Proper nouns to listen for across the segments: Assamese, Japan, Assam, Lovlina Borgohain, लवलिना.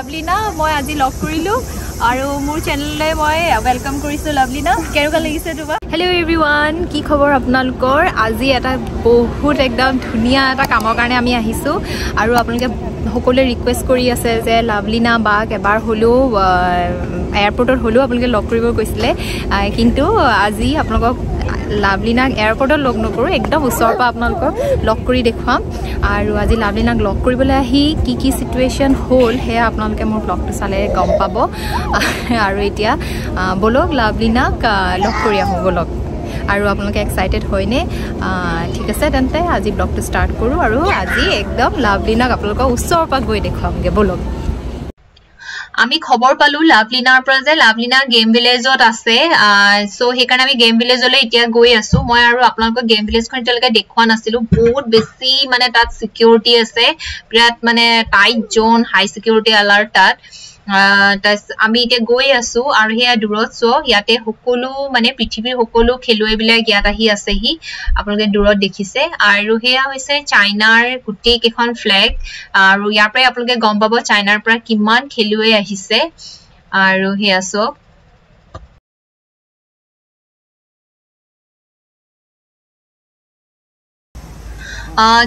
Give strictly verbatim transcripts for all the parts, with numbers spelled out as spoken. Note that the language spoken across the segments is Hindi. लवलिना मैं आज लग कर मोर चेनेल मैं वेलकाम कर लवलिना कैनेकुवा लागिसे तुम्हार। हेलो एवरीवान की खबर आपनालोकर आज एटा बहुत एकदम धुनिया एटा कामर कारणे आमी आहिसु आरु आपनालोके সকলে ৰিকুৱেষ্ট কৰি আছে যে লাভলিনা বাক এবাৰ হলো এয়াৰপৰ্টত হলো আপোনালোকে লগ কৰিব কৈছিলে কিন্তু আজি আপোনালোকক লাভলিনাক এয়াৰপৰ্টত লগ নকৰো একদম ওচৰৰ পৰা আপোনালোকক লগ কৰি দেখুৱাম আৰু আজি লাভলিনাক লগ কৰিবলৈ আহি কি কি সিচুৱেচন হ'ল হে আপোনালোকে মোৰ ব্লগটো চালে গম পাব আৰু এতিয়া বলক লাভলিনাক লগ কৰি আহো বলক और आपलोगे एक्साइटेड होने ठीक है तेंते आज ब्लॉग तो स्टार्ट करूँ और आज एकदम लाभलिनाक आपलोगों ऊपर पर गई देखाऊंगे बोलो। आमी खबर पालू लाभलिनार पर जे लाभलिना गेम विलेजत आसे सो हेकारण आमी गेम विलेजले इतिया गई आसु মই আৰু আপোনালোকক गेम विलेजখন এতিয়ালৈকে দেখুৱা নাছিলো বহুত বেছি মানে তাত সিকিউৰিটি আছে বিৰাট মানে tight zone high security alert তাত आमी इतना गई आसो और दूर सो इते सको मानने पृथ्वी सको खेलुएबिल इतना अपने दूर देखी से और सैया चाइनार गोटे कौन फ्लैग और इारे अपने गम पा चाइनार कि खेलुए और सैया चौक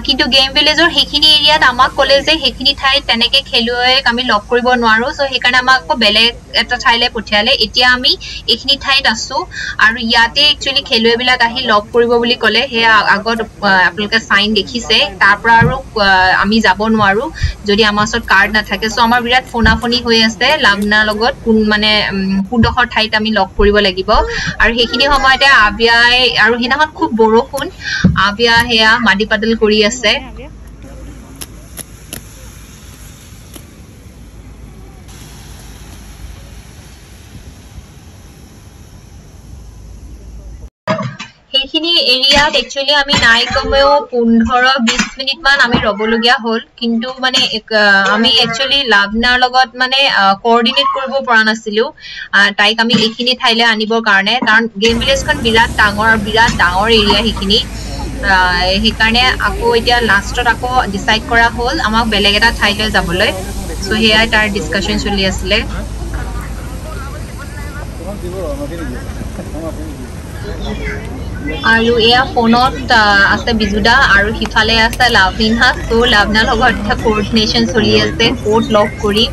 किन्तु गेम विलेजर हेखिनि एरियात आमाक कले जे हेखिनि ठाई तनेके खेलुएक आमी लग करिब नोवारो सो हेकारण आमाक को बेलेग एटा ठाईले पठियाले एतिया आमी एखिनि ठाईत आसु आरु याते एक्चुअली खेलुएबिलाक आहि लग करिब बुली कले हे आगत आपलके साइन देखिसे तार पर आरु आमी जाब नोवारो जदि आमार सत कार्ड नाथाके सो आमार बिराट फोनाफोनी होय आसे लाभना लगत कोन माने कुडखर ठाईत आमी लग करिब लागिब आरु हेखिनि समयते आबियाय आरु हिनाहत खूब बरखुन आबिया हेया माडी पादल কৰি আছে। हेखिनि एरियात एक्चुअली आमी नाइ कमेओ पंद्रह बीस मिनिट मान आमी रबलगिया होल किन्तु माने आमी एक्चुअली लाभनार लगत माने कोअर्डिनेट करिब পৰা নাছিলো তাইক आमी हेखिनि ठाईले आनिবৰ কাৰণে কাৰণ गेम विलेजখন বিৰাট ডাঙৰ বিৰাট ডাঙৰ এৰিয়া হেখিনি हेकारणे आको इतिया लास्टत आको डिसाइड करा होल आमाक बेलेग एटा ठाईले जाबोले सो हेया तार डिस्कशन चलि आसिले। आरो एया फोनत आसे बिजुदा आरो हिफाले आसे लाभलिना सो लाभना लगत इता कोअर्डिनेशन चलि आसे कोड लग करि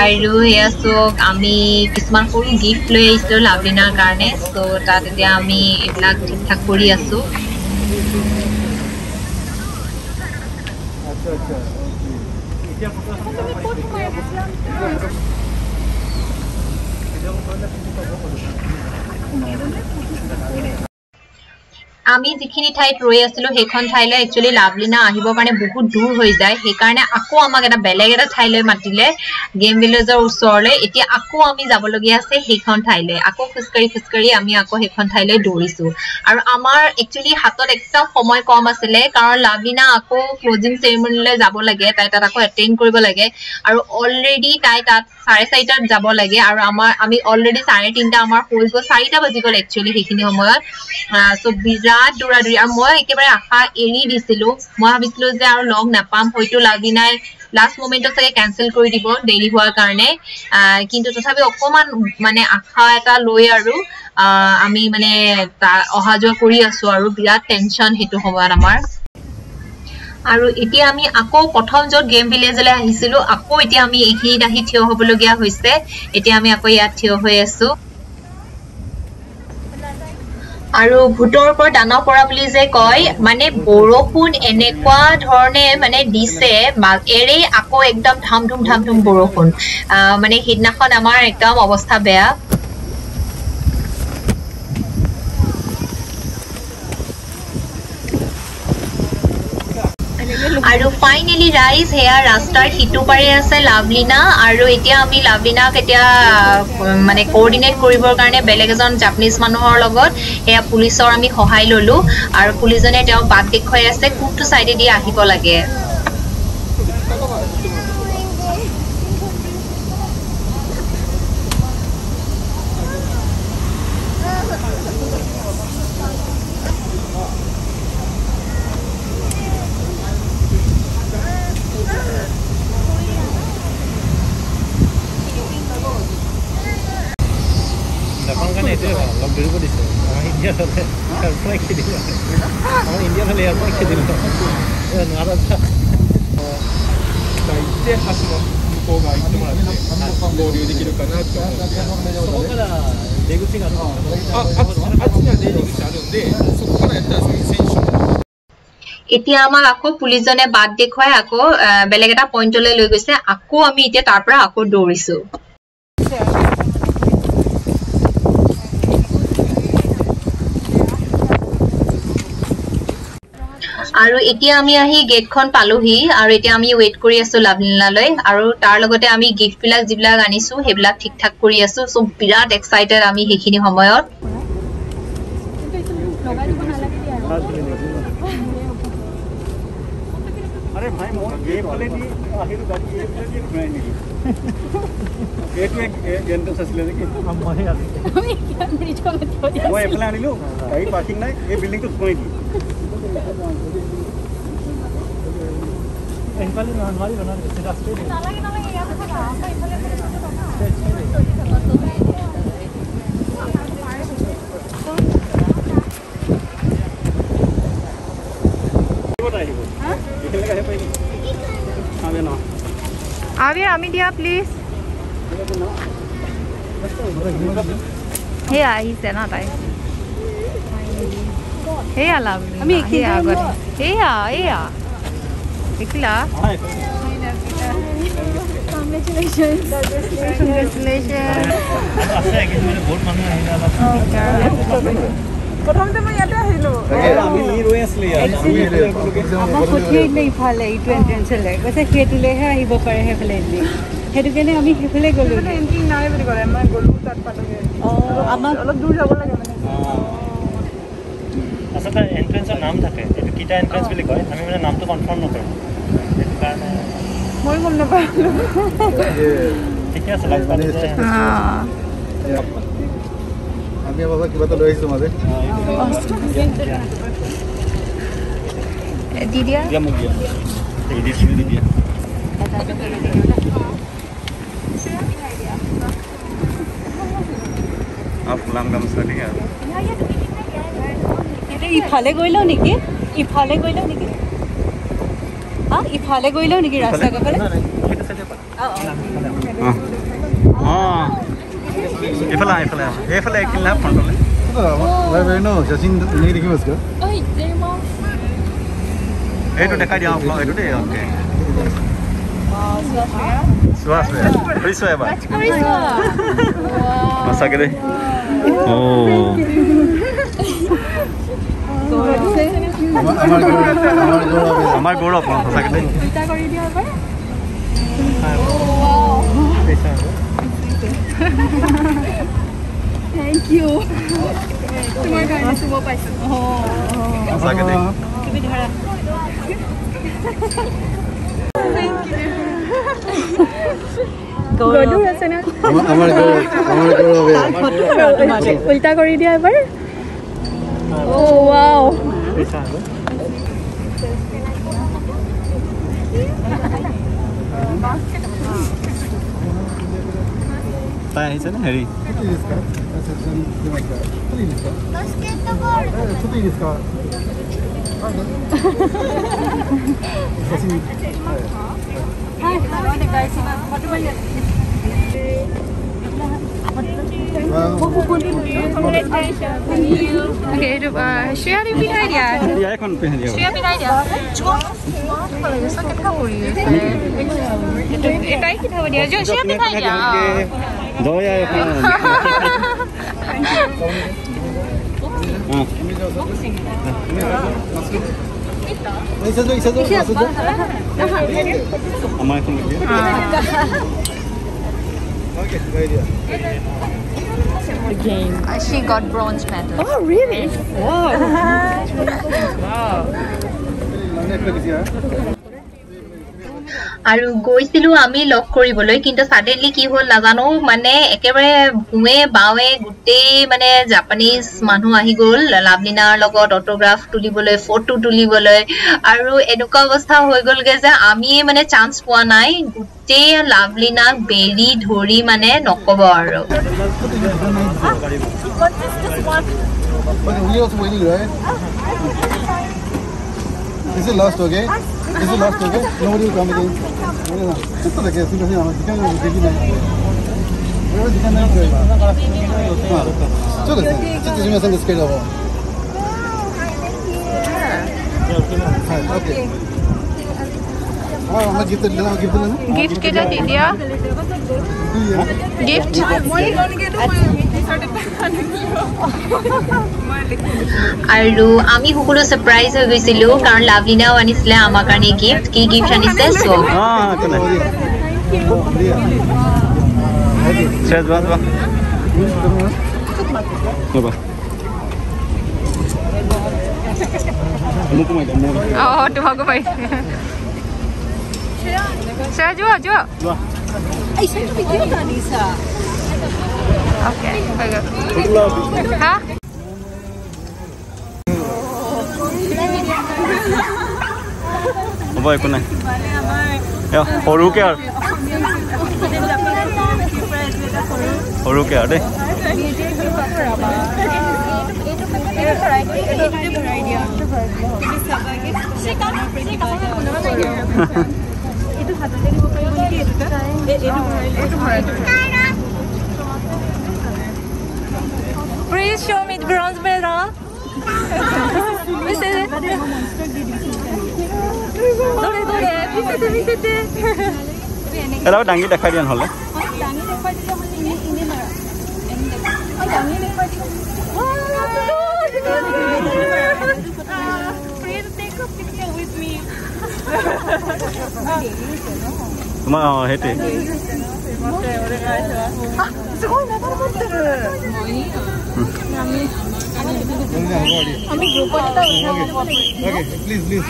आरो हेया सो आमी किछुमान करि गिफ्ट লৈ आइसो लाभलिनार कारणे सो ता তেতিয়া আমি এলা ঠিক ঠাক কৰি আছো। अच्छा अच्छा क्या फोटो फोटो आमी जिखिनि ठाईत रही आसलो हेखन ठाईले एक्चुअली लाभलिना आहिबर कारणे बहुत दूर हो जाए हेकारणे आको आमाक एटा बेलेग एटा ठाईले मातिले गेम विलेजर उसरले एतिया आको आमी जाबलगिया आसे हेखन ठाईले आको खुसकरी खुसकरी आमी आको हेखन ठाईले दौरिसु आरो आमार एक्चुअली हातत एकदम समय कम आसिले कारण लाभलिना आको क्लोजिंग सेरेमनीले जाब लागे ताई तात आको अटेंड करिब लागे आरो अलरेडी ताई तात साढ़े चारिटात जाब लागे आरो आमार आमी अलरेडी साढ़े तीनटा आमार होल गो चारिटा बजि गल एक्चुअली हेखिनि समयत सो बिरा दूरा दूरी मैं एक बार आशा एरी दिल मैं भाविलो लग नापाम लाभलिना लास्ट मोमेंट सके कैंसल कर दी देरी हार कारण किन्तु तथापि अकमान माने आशा एटा लई आरु आमी माने अहा जोवा करि आसु आरु बिराट टेंशन हेतु समयत आमार और इतना आमी आको प्रथम जो गेम विलेजले आहिसिलो आको इतना आमी एखिनित आहि ठिय हबलगिया होइसे इतना आमी आको इयात ठिय होइ आसु आरो भूतर पर दाना पड़ा बुली जे कय माने बरखुन एनेकुआ धरणे माने दिसे एरे आको एकदम धाम धुम धाम धुम बरखुन माने हिदनाखन आमार एकदम अवस्था बेया और फाइनली राइज हेया रास्तार हिटू पारे आसे लाभलिना और इतना आमी लाभलिनाक इतना माने कोअर्डिनेट करिबर कारणे बेलेग एजन जापानीज मानुहर लगत हेया पुलिसर आमी सहाय ललो और पुलिसजने तेओ बात देखुवाई आसे कोनटो साइडे दि आहिब लागे। এতিয়া আমাক আকৌ পুলিশজনে বাদ দেখুৱাই আকৌ বেলেগ এটা পইণ্টলৈ লৈ গৈছে আকৌ আমি এতিয়া তাৰ পৰা আকৌ দৌৰিছো আৰু এতিয়া আমি আহি গেটখন পালোহি আৰু এতিয়া আমি ওয়েট কৰি আছো লাভলিনালৈ আৰু তাৰ লগতে আমি গিফট বিলাক জিবিলাক আনিছো হেবলা ঠিক ঠাক কৰি আছো সো বিৰাট এক্সাইটেড আমি হেখিনি সময়ত अरे भाई मोर ये वाले नहीं आखिर गाड़ी ये वाले नहीं नहीं एक एक जनरल सस्ले की हम वही आ गए क्या मेरी जो मत हो जाए वो एप्पल आने लो कहीं पार्किंग ना ये बिल्डिंग तो कोई नहीं एप्पल ना हमारी बना रहे थे रास्ते में नाला के नाला के यहाँ पे कहाँ पे एप्पल एप्पल आवे आमी दिया प्लीज हे आई से ना ताई हे आ लवली आमी एक ही आगर हे आ हे आ एकला कांग्रेचुलेशन कांग्रेचुलेशन अच्छा है कि मैंने बहुत मन में आईला प्रथम तो मैं याद आइलो आमी नी रोएस ले आमा कोठी इले इफाले ट्वेंटी से ले वैसे खेतुले है आइबो पारे है फलेली हेतु केने आमी हेफले गलो एंट्री नाय बरी करे मैं गलो तार पाटगे ओ आमा अलग दूर जाबो लागे माने असता एंट्रेंसर नाम থাকে এটো কিটা এন্ট্রেন্স বলি কয় আমি মানে নাম তো কনফার্ম নকৰো এটো কারণে মই গম না পালো ঠিক আছে লাগ পালে হ্যাঁ আমি বাবা কি কথা লইছো মাঝে दीदिया क्या मुझे दीदी दीदी आप गुलाम गम सड़ी है ये इफाले गइलो नेकी इफाले गइलो नेकी हां इफाले गइलो नेकी रास्ता का परे हां इफाले इफाले इफाले किला फोन कर ले वे नो जसिन नहीं देखी उसको ओए जेमा एटो देखा दिया आपको एटो दे ओके स्वास है फ्री सोया बात मसा करे ओ हमार गोड़ अपन मसा करे पिता कर दिया भाई थैंक यू तुम्हारे गाने सुबह पैसा ओ मसा करे तुम्हें धरा গডু আছে না আমার গড আমার গড হবে উল্টা করে দিয়া এবার ও ওয়াও তাই আছে না হেরি বাস্কেট তো গড ছুটি দিসকা हाय हेलो गाइस मैं फोटो बन गया ओके तो श्रेया ने भी दिया श्रेया कौन पे दिया श्रेया भी दिया जो कलेक्शन कितना हो रही है ये टाइप कितना दिया जो श्रेया भी दिया दो या हां ऐसा तो ऐसा तो ऐसा तो हमारे को लगे okay idea she got bronze medal oh really wow wow আৰু গৈছিলো আমি লক কৰিবলৈ কিন্তু সাডেনলি কি হল নাজানো মানে একেবাৰে ভুৱে বাৱে গুটেই মানে জাপানীজ মানুহ আহি গল লাভলিনাৰ লগত অটোগ্ৰাফ তুলিবলৈ ফটো তুলিবলৈ আৰু এনেকুৱা অৱস্থা হৈ গলগে যে আমি মানে চান্স পোৱা নাই গুটে লাভলিনাক বেৰি ধৰি মানে নকব আৰু want this, just one. But we also waiting, right? Is it lost, okay? Is it lost, okay? Nobody will come again. Just like this, you know, you can't take it. Where is the camera? Just like this. Just imagine this kind of. Wow, I like it. Yeah. Okay. हाँ गिफ्ट लेना गिफ्ट लेना गिफ्ट के लिए दे दिया गिफ्ट आरु आमी हुकुलो सरप्राइज हो गई सिलो कारण लावलिना वानी सिले आमा करने गिफ्ट की गिफ्ट आनी सेस हो हाँ तो नहीं चल बात बात बात ओह तुम्हारे भाई Sir, jua, jua. Jua. Ay, saan yung video na, Nisa? Okay, okay. Ha? Oba, eko na. Yo, horu ke ar? Horu ke ar, de? Hahaha. Hey, please show me the bronze medal. This is it. Dore dore, bisete bisete. Hello, dangi dekhai dian hole. Dangi dekhai dian hole ini ini mara. Dangi dekhai dian. Wow, so please take a picture with me.まあ、へて。あ、すごい流れ持ってる。もういいよ。あ、み横に倒れて。Okay, please, please. Okay, please, please.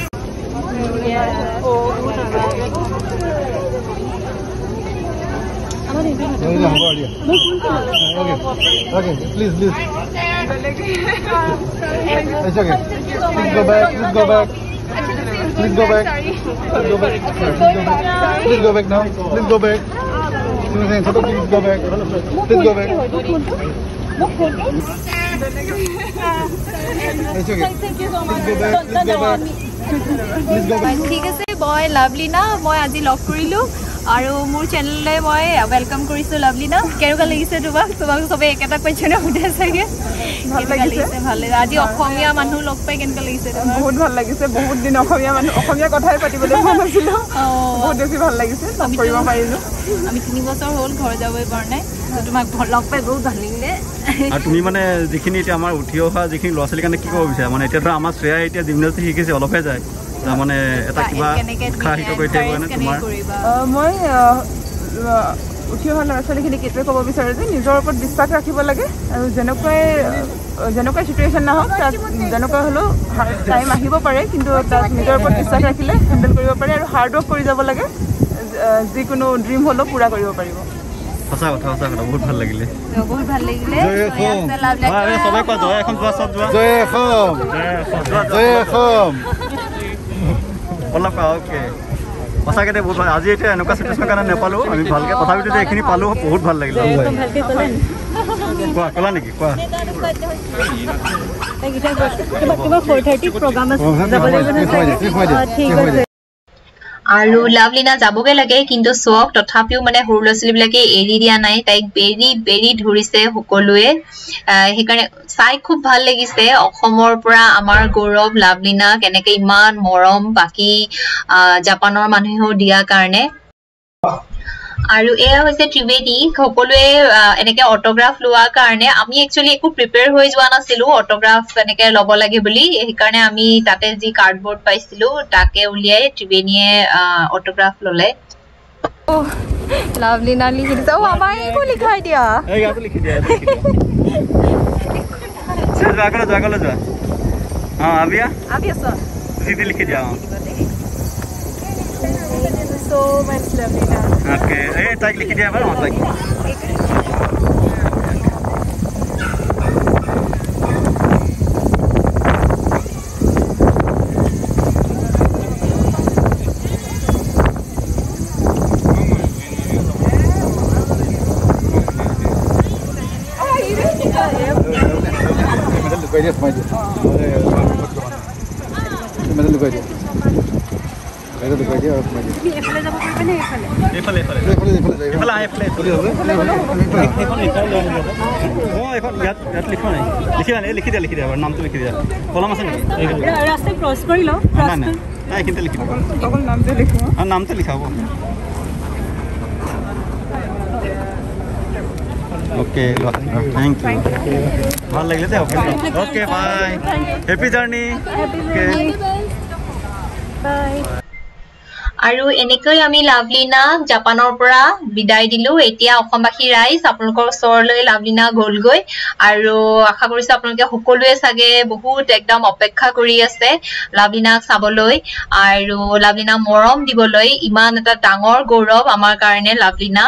It's okay. Please go back. Please go back. Please go back. Please go back. Please go back now. Please go back. Please go back. Please go back. Please go back. It's okay. Thank you so much. Please go back. Please go back. Please go back. ठीक है बॉय लवलीना मैं आज लॉग करिलो और मोर चैनल ले मैं वेलकम करिसो लवलीना केरुका लागिसे तुमाक तुमाक सबे एकटा क्वेश्चन उठाइसेगे ভাল লাগিছে ভাল আজি অসমীয়া মানুহ লগ পাই কেনকা লাগিছে বহুত ভাল লাগিছে বহুত দিন অসমীয়া মানুহ অসমীয়া কথাই পাতিবলৈ মন আছিল বহুত বেছি ভাল লাগিছে লগ কৰিব পাৰিলো আমি तीन বছৰ হ'ল ঘৰ যাবই পৰা নাই তোমাক লগ পাই বহুত ভাল লাগিলে আৰু তুমি মানে যিখিনি এতিয়া আমাৰ উঠি অহা যিখিনি লছলি কাৰণে কি ক'ব বিচাৰে মানে এতিয়া ধৰা আমাৰ শ্ৰেয়া এতিয়া জিমনাস্টিক শিকিছে অলপে যায় মানে এটা কিবা খাহিত কৈ থাকিবা না তোমাৰ মই उठी अहা लरा छलिखिनि केतबे कब बिचारे जे निजर ऊपर विश्वास राखिबो लागे आरो जेनकाय जेनकाय सिचुएशन ना हो जेनकाय हलो टाइम आहिबो पारे किंतु निजर ऊपर विश्वास राखिले हैंडल करिबो पारे आरो हार्ड वर्क करि जाबो लागे जे कोनो ड्रीम हलो पूरा करिबो पारिबो सचा কথা सचा কথা बहुत ভাল लागिले बहुत ভাল लागिले अरे सबे को जय एखम जय सब जय एखम जय एखम ओलाका ओके पसा के बहुत आज ये एनका सिचुएशन कारण ने पालो आमी ভাল के पसा बिते एखिनि पालो बहुत ভাল लागिल कोआ कोला नेकी कोआ ए गिटा किबा चार तीस प्रोग्राम ठीक है आरो लवलीना जाबगे लागे किंतु सक तथापिउ माने हुरलसलि बिलाके एरि दिया नाय ताइक बेरि बेरि धुरिसे हकलुए हे कारणे साइ खूब ভাল लागिसे অসমৰ পৰা আমাৰ গৌৰৱ লवलीना কেনেকে ইমান মৰম বাকি জাপানৰ মানুহেও দিয়া কাৰণে आरो एया होइसे त्रिवेदी हकलुए एनेके অটোগ্ৰাফ লওয়া কাৰণে আমি एक्चुअली একো প্ৰিপেয়াৰ হৈ যোৱা নাছিলো অটোগ্ৰাফ এনেকে লব লাগে বুলি এই কাৰণে আমি তাতে যি কাৰ্ডবোৰ্ড পাইছিলো তাকে উলিয়াই ত্ৰিবেনিয়ে অটোগ্ৰাফ ললে ও লवलीना লিখি দিছো আমাই কো লিখাই দিয়া এই গাটো লিখি দিয়া চল জাগলো জাগলো যা हां আবিয়া আবিয়া সর জিদি লিখি দিয়া so much लवलीना ओके ए टाइक लिख दिया बार टाइक आई रे क्या है खैरियत माइजे मतलब गयो गयो गयो गयो माइजे एफले যাব পারবে না এফলে এফলে এফলে এফলে এফলে আই এফলে চলে যাবে এখন এখানে লও ও এখন ইয়াত ইয়াত লিখো না লিখিবা না লিখি দে লিখি দে আবার নাম তো লিখি দে কলম আছে না রাস্তা ক্রস করি লও ক্রস না না এখানে লিখি দাও তখন নাম তো লিখো আর নাম তো লিখাবো ओके थैंक यू ভাল লাগলে তো okay bye happy journey okay bye আৰু এনেকৈ আমি লাভলিনা জাপানৰ পৰা বিদায় দিলো এতিয়া অসমবাসী ৰাইজ আপোনালোকৰ ওচৰলৈ লাভলিনা গলগৈ আৰু আশা কৰিছো আপোনালোকে সকলোৱে সাগে বহুত একদম অপেক্ষা কৰি আছে লাভলিনাক চাবলৈ আৰু লাভলিনা মৰম দিবলৈ ইমান এটা ডাঙৰ গৌৰৱ আমাৰ কাৰণে লাভলিনা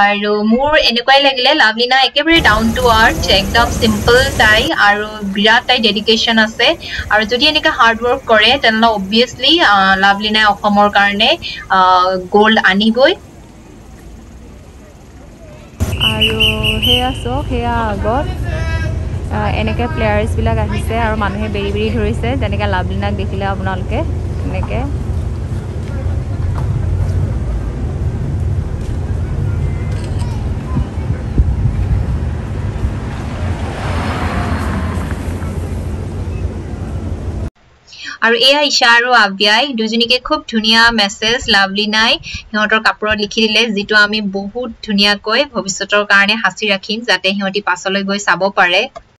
आरो मोर एनेकुवाई लागिले लाभलिना एकेबारे डाउन टू अर्थ एकदम सिम्पल ताई आरो बिराट ताई डेडिकेशन आसे आरो जदि एनेका हार्ड वर्क करे तन्ना ऑब्वियसली लाभलिना अखमर कारणे गोल्ड आनिबई आरो हेया सो हेया आगत एनेका प्लेयार्स बिलाग आहिसे आरो मानुहे बेरि बेरि धरिसे जनेका लाभलिना देखिले आपनालके एनेके आरो एया इशा आरो आव्याय दुजनीके खूब धुनिया मेसेज लाभलिनाय हिहतर कापुरत लिखि दिले जितु आमी बहुत धुनियाকৈ भविष्यतर कारणे हासि राखिम जाते हिहति पासलै गय साबो पारे।